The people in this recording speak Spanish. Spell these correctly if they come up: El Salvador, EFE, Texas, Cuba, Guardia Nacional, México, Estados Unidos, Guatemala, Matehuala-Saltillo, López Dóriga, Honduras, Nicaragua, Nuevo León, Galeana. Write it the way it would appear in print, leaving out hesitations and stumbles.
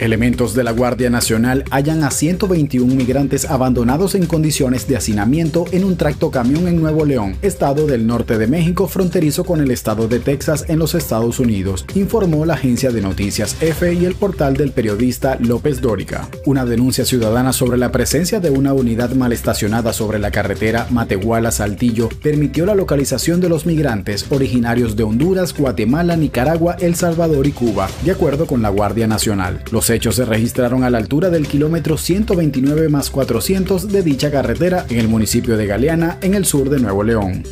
Elementos de la Guardia Nacional hallan a 121 migrantes abandonados en condiciones de hacinamiento en un tracto camión en Nuevo León, estado del norte de México fronterizo con el estado de Texas en los Estados Unidos, informó la agencia de noticias EFE y el portal del periodista López Dóriga. Una denuncia ciudadana sobre la presencia de una unidad mal estacionada sobre la carretera Matehuala-Saltillo permitió la localización de los migrantes originarios de Honduras, Guatemala, Nicaragua, El Salvador y Cuba, de acuerdo con la Guardia Nacional. Los hechos se registraron a la altura del kilómetro 129+400 de dicha carretera en el municipio de Galeana, en el sur de Nuevo León.